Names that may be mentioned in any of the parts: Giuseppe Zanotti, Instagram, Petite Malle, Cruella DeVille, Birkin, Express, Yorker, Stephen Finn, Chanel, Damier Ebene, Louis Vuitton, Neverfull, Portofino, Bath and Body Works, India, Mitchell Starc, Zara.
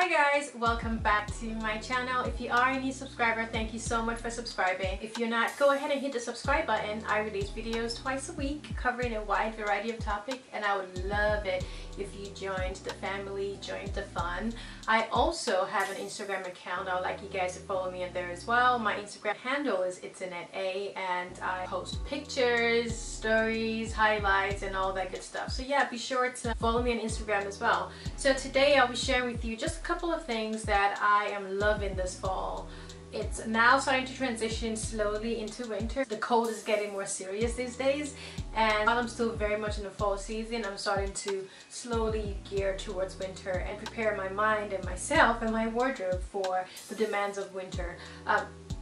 Hi guys, welcome back to my channel. If you are a new subscriber, thank you so much for subscribing. If you're not, go ahead and hit the subscribe button. I release videos twice a week covering a wide variety of topics, and I would love it if you joined the family, joined the fun. I also have an Instagram account. I would like you guys to follow me in there as well. My Instagram handle is itsaneta, and I post pictures, stories, highlights, and all that good stuff. So yeah, be sure to follow me on Instagram as well. So today I'll be sharing with you just a couple of things that I am loving this fall. It's now starting to transition slowly into winter. The cold is getting more serious these days, and while I'm still very much in the fall season, I'm starting to slowly gear towards winter and prepare my mind and myself and my wardrobe for the demands of winter.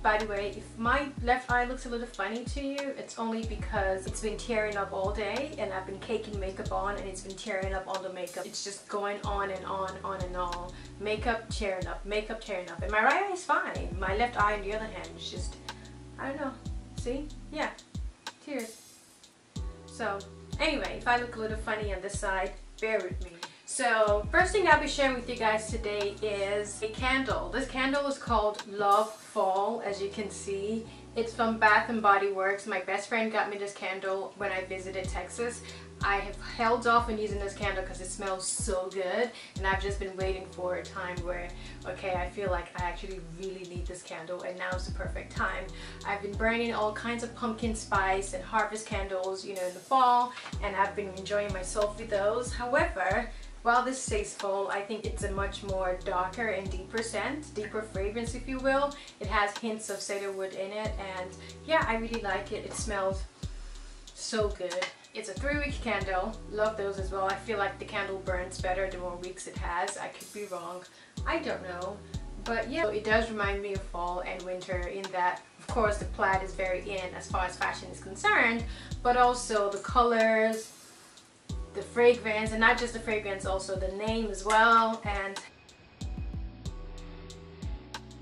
By the way, if my left eye looks a little funny to you, it's only because it's been tearing up all day and I've been caking makeup on, and it's been tearing up all the makeup. It's just going on and on and on. Makeup tearing up, makeup tearing up. And my right eye is fine. My left eye, on the other hand, is just, I don't know. See? Yeah. Tears. So, anyway, if I look a little funny on this side, bear with me. So, first thing I'll be sharing with you guys today is a candle. This candle is called Love Fall, as you can see. It's from Bath and Body Works. My best friend got me this candle when I visited Texas. I have held off on using this candle because it smells so good, and I've just been waiting for a time where, okay, I feel like I actually really need this candle, and now is the perfect time. I've been burning all kinds of pumpkin spice and harvest candles, you know, in the fall, and I've been enjoying myself with those. However, while this says fall, I think it's a much more darker and deeper scent, deeper fragrance if you will. It has hints of cedarwood in it, and yeah, I really like it. It smells so good. It's a 3-week candle. Love those as well. I feel like the candle burns better the more weeks it has. I could be wrong. I don't know. But yeah, so it does remind me of fall and winter in that, of course, the plaid is very in as far as fashion is concerned, but also the colors, the fragrance, and not just the fragrance, also the name as well. And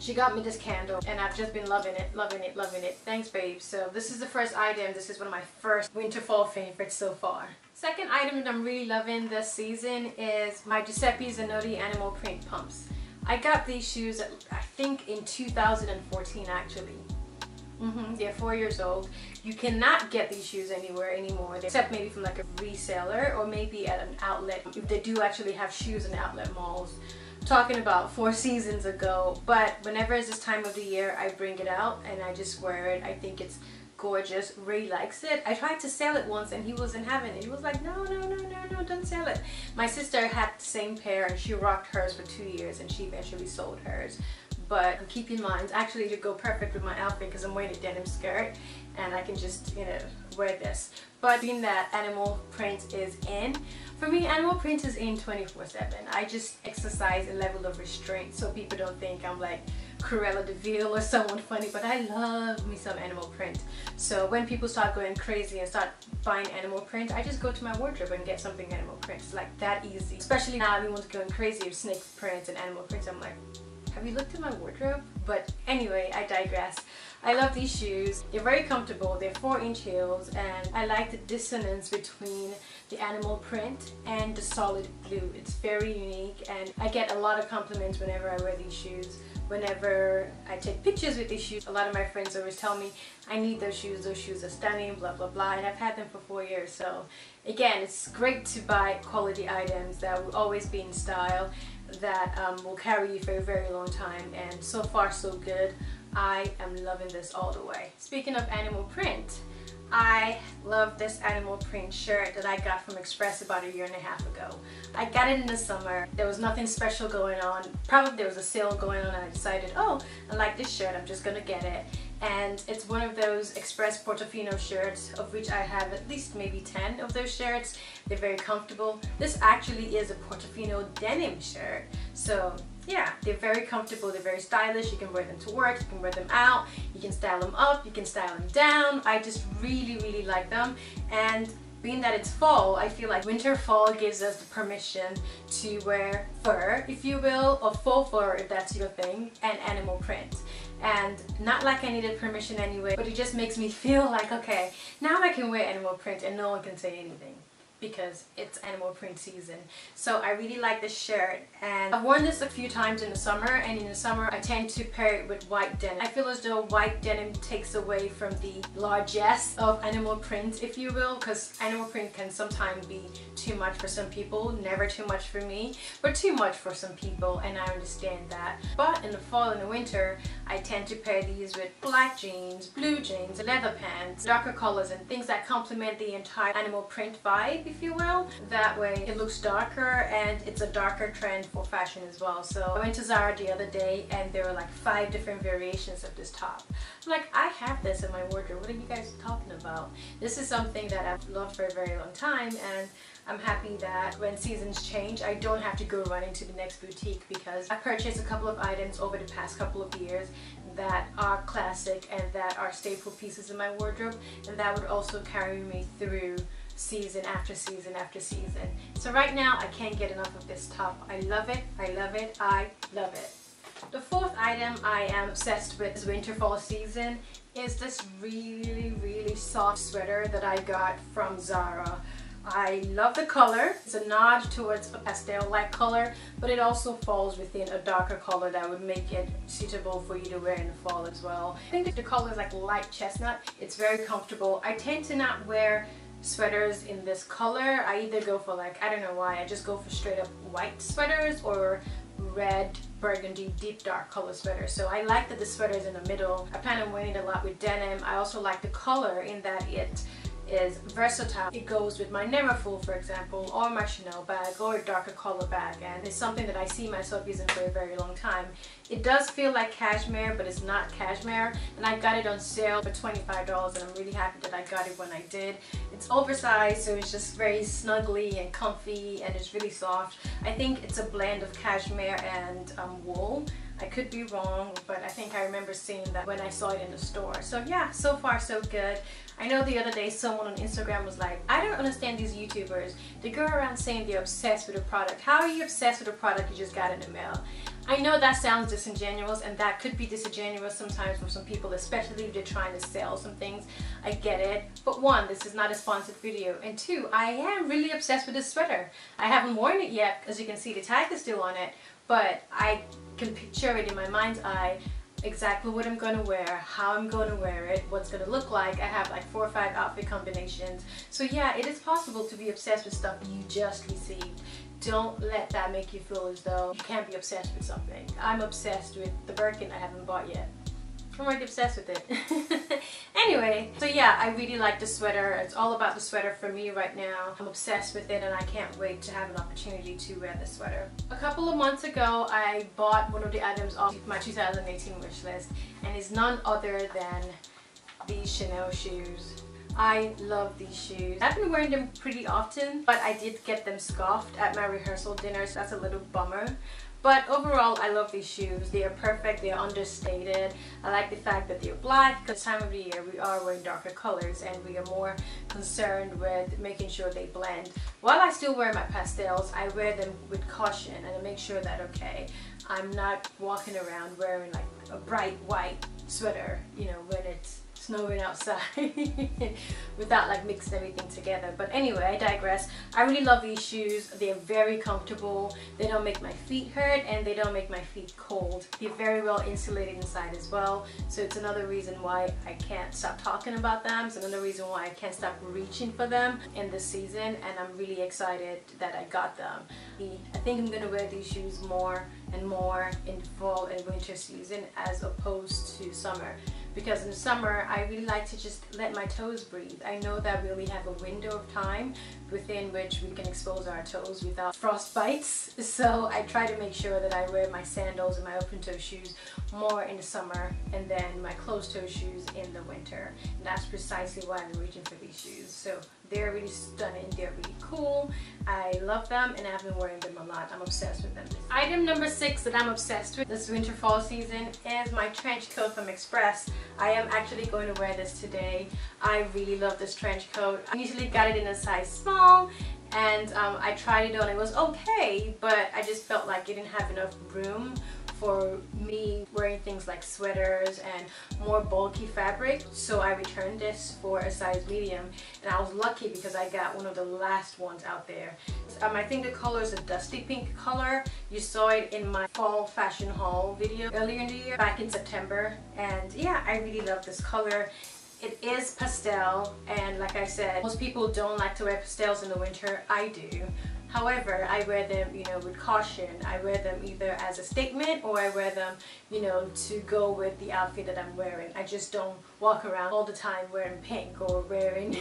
she got me this candle, and I've just been loving it, loving it, loving it. Thanks, babe. So this is the first item. This is one of my first winter fall favorites so far. Second item that I'm really loving this season is my Giuseppe Zanotti animal print pumps. I got these shoes I think in 2014 actually. They're 4 years old. You cannot get these shoes anywhere anymore, except maybe from like a reseller or maybe at an outlet, if they do actually have shoes in outlet malls. I'm talking about 4 seasons ago, but whenever it's this time of the year, I bring it out and I just wear it. I think it's gorgeous. Ray likes it. I tried to sell it once and he wasn't having it. He was like, no, don't sell it. My sister had the same pair and she rocked hers for 2 years, and she eventually sold hers. But I'm keeping mine. Actually, it'll go perfect with my outfit because I'm wearing a denim skirt, and I can just, you know, wear this. But being that animal print is in, for me, animal print is in 24/7. I just exercise a level of restraint so people don't think I'm like Cruella DeVille or someone funny, but I love me some animal print. So when people start going crazy and start buying animal print, I just go to my wardrobe and get something animal print. It's like that easy. Especially now, everyone's going crazy with snake prints and animal prints. I'm like, have you looked at my wardrobe? But anyway, I digress. I love these shoes. They're very comfortable. They're 4-inch heels, and I like the dissonance between the animal print and the solid blue. It's very unique, and I get a lot of compliments whenever I wear these shoes. Whenever I take pictures with these shoes, a lot of my friends always tell me, I need those shoes are stunning, blah blah blah, and I've had them for 4 years. So again, it's great to buy quality items that will always be in style, that will carry you for a very long time, and so far so good. I am loving this all the way. Speaking of animal print, I love this animal print shirt that I got from Express about 1.5 years ago. I got it in the summer. There was nothing special going on. Probably there was a sale going on, and I decided, oh, I like this shirt, I'm just gonna get it. And it's one of those Express Portofino shirts, of which I have at least maybe 10 of those shirts. They're very comfortable. This actually is a Portofino denim shirt. So yeah, they're very comfortable, they're very stylish. You can wear them to work, you can wear them out, you can style them up, you can style them down. I just really like them. And being that it's fall, I feel like winter fall gives us the permission to wear fur, if you will, or faux fur if that's your thing, and animal print. And not like I needed permission anyway, but it just makes me feel like, okay, now I can wear animal print and no one can say anything. because it's animal print season. So I really like this shirt, and I've worn this a few times in the summer, and in the summer I tend to pair it with white denim. I feel as though white denim takes away from the largesse of animal print, if you will, because animal print can sometimes be too much for some people, never too much for me, but too much for some people, and I understand that. But in the fall and the winter, I tend to pair these with black jeans, blue jeans, leather pants, darker colors, and things that complement the entire animal print vibe, if you will. That way it looks darker, and it's a darker trend for fashion as well. So I went to Zara the other day, and there were like 5 different variations of this top. I'm like, I have this in my wardrobe, what are you guys talking about? This is something that I've loved for a very long time, and I'm happy that when seasons change, I don't have to go running to the next boutique, because I purchased a couple of items over the past couple of years that are classic and that are staple pieces in my wardrobe, and that would also carry me through season after season after season. So right now, I can't get enough of this top. I love it, I love it, I love it. The fourth item I am obsessed with this winter-fall season is this really, really soft sweater that I got from Zara. I love the color. It's a nod towards a pastel-like color, but it also falls within a darker color that would make it suitable for you to wear in the fall as well. I think the color is like light chestnut. It's very comfortable. I tend to not wear sweaters in this color. I either go for like, I don't know why, I just go for straight up white sweaters or red, burgundy, deep dark color sweater. So I like that the sweater is in the middle. I plan on wearing it a lot with denim. I also like the color in that it is versatile. It goes with my Neverfull, for example, or my Chanel bag, or a darker color bag, and it's something that I see myself using for a very long time. It does feel like cashmere, but it's not cashmere, and I got it on sale for $25, and I'm really happy that I got it when I did. It's oversized, so it's just very snuggly and comfy, and it's really soft. I think it's a blend of cashmere and wool. I could be wrong, but I think I remember seeing that when I saw it in the store. So yeah, so far so good. I know the other day someone on Instagram was like, I don't understand these YouTubers. They go around saying they're obsessed with a product. How are you obsessed with a product you just got in the mail? I know that sounds disingenuous, and that could be disingenuous sometimes for some people, especially if they're trying to sell some things. I get it. But one, this is not a sponsored video, and two, I am really obsessed with this sweater. I haven't worn it yet, as you can see the tag is still on it, but I can picture it in my mind's eye, exactly what I'm going to wear, how I'm going to wear it, what's going to look like. I have like 4 or 5 outfit combinations. So yeah, it is possible to be obsessed with stuff you just received. Don't let that make you feel as though you can't be obsessed with something. I'm obsessed with the Birkin I haven't bought yet. I'm like obsessed with it. Anyway, so yeah, I really like the sweater. It's all about the sweater for me right now. I'm obsessed with it, and I can't wait to have an opportunity to wear this sweater. A couple of months ago, I bought one of the items off my 2018 wish list, and it's none other than these Chanel shoes. I love these shoes. I've been wearing them pretty often, but I did get them scoffed at my rehearsal dinner, so that's a little bummer. But overall, I love these shoes. They are perfect, they are understated. I like the fact that they are black, because time of the year we are wearing darker colors, and we are more concerned with making sure they blend. While I still wear my pastels, I wear them with caution, and I make sure that, okay, I'm not walking around wearing like a bright white sweater, you know, when it's snowing outside without like mixing everything together. But anyway, I digress. I really love these shoes. They're very comfortable. They don't make my feet hurt, and they don't make my feet cold. They're very well insulated inside as well, so it's another reason why I can't stop talking about them. It's another reason why I can't stop reaching for them in this season, and I'm really excited that I got them. I think I'm gonna wear these shoes more and more in the fall and winter season as opposed to summer, because in summer I really like to just let my toes breathe. I know that we only have a window of time within which we can expose our toes without frostbites, so I try to make sure that I wear my sandals and my open toe shoes more in the summer, and then my closed toe shoes in the winter, and that's precisely why I'm reaching for these shoes. So they're really stunning, they're really cool, I love them, and I've been wearing them a lot. I'm obsessed with them. Item number 6 that I'm obsessed with this winter fall season is my trench coat from Express. I am actually going to wear this today. I really love this trench coat. I usually got it in a size small, and I tried it on, it was okay, but I just felt like it didn't have enough room for me wearing things like sweaters and more bulky fabric. So I returned this for a size medium, and I was lucky because I got one of the last ones out there. I think the color is a dusty pink color. You saw it in my fall fashion haul video earlier in the year, back in September. And yeah, I really love this color. It is pastel, and like I said, most people don't like to wear pastels in the winter. I do. However, I wear them, with caution. I wear them either as a statement, or I wear them, to go with the outfit that I'm wearing. I just don't walk around all the time wearing pink or wearing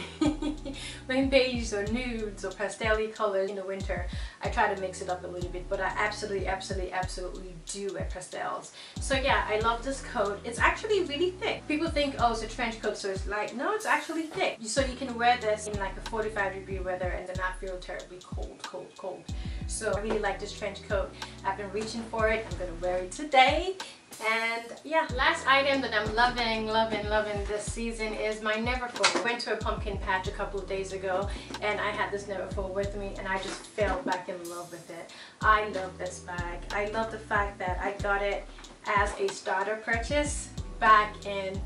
beige or nudes or pastel-y colors in the winter. I try to mix it up a little bit, but I absolutely do wear pastels. So yeah, I love this coat. It's actually really thick. People think, oh, it's a trench coat, so it's light. No, it's actually thick. So you can wear this in like a 45-degree weather and then not feel terribly cold. So I really like this trench coat. I've been reaching for it. I'm gonna wear it today. And yeah, last item that I'm loving this season is my Neverfull. I went to a pumpkin patch a couple of days ago, and I had this Neverfull with me, and I just fell back in love with it. I love this bag. I love the fact that I got it as a starter purchase back in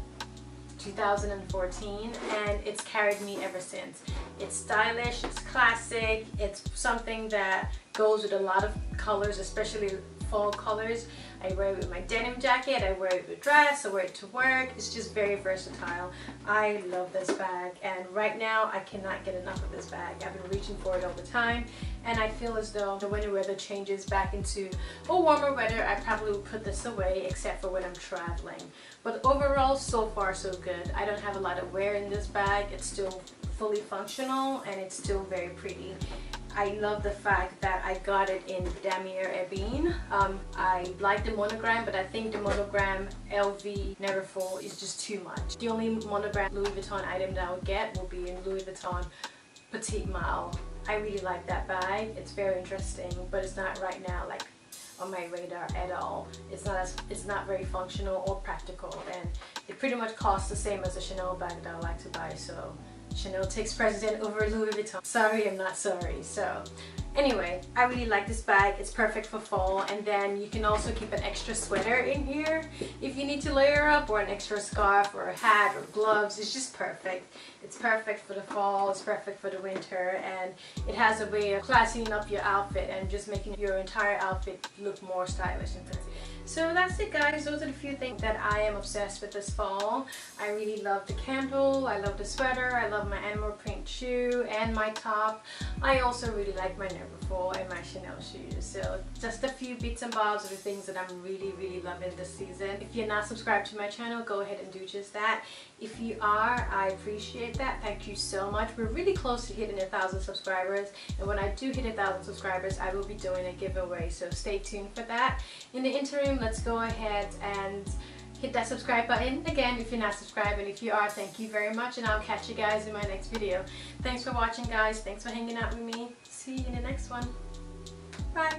2014, and it's carried me ever since. It's stylish, it's classic, it's something that goes with a lot of colors, especially fall colors. I wear it with my denim jacket, I wear it with dress, I wear it to work. It's just very versatile. I love this bag, and right now I cannot get enough of this bag. I've been reaching for it all the time, and I feel as though the winter weather changes back into a warmer weather, I probably would put this away except for when I'm traveling. But overall, so far so good. I don't have a lot of wear in this bag. It's still fully functional, and it's still very pretty. I love the fact that I got it in Damier Ebene. I like the monogram, but I think the monogram LV Neverfull is just too much. The only monogram Louis Vuitton item that I'll get will be in Louis Vuitton Petite Malle. I really like that bag. It's very interesting, but it's not right now like on my radar at all. It's not very functional or practical, and it pretty much costs the same as a Chanel bag that I like to buy. So Chanel takes precedent over Louis Vuitton. Sorry, I'm not sorry. So anyway, I really like this bag. It's perfect for fall, and then you can also keep an extra sweater in here if you need to layer up, or an extra scarf or a hat or gloves. It's just perfect. It's perfect for the fall, it's perfect for the winter, and it has a way of classing up your outfit and just making your entire outfit look more stylish and fancy. So that's it, guys. Those are the few things that I am obsessed with this fall. I really love the candle, I love the sweater, I love my animal print shoe and my top. I also really like my Neverfull and my Chanel shoes. So just a few bits and bobs of the things that I'm really loving this season. If you're not subscribed to my channel, go ahead and do just that. If you are, I appreciate that. Thank you so much. We're really close to hitting 1,000 subscribers, and when I do hit 1,000 subscribers, I will be doing a giveaway, so stay tuned for that. In the interim, let's go ahead and hit that subscribe button again if you're not subscribed, and if you are, thank you very much, and I'll catch you guys in my next video. Thanks for watching, guys. Thanks for hanging out with me. See you in the next one. Bye.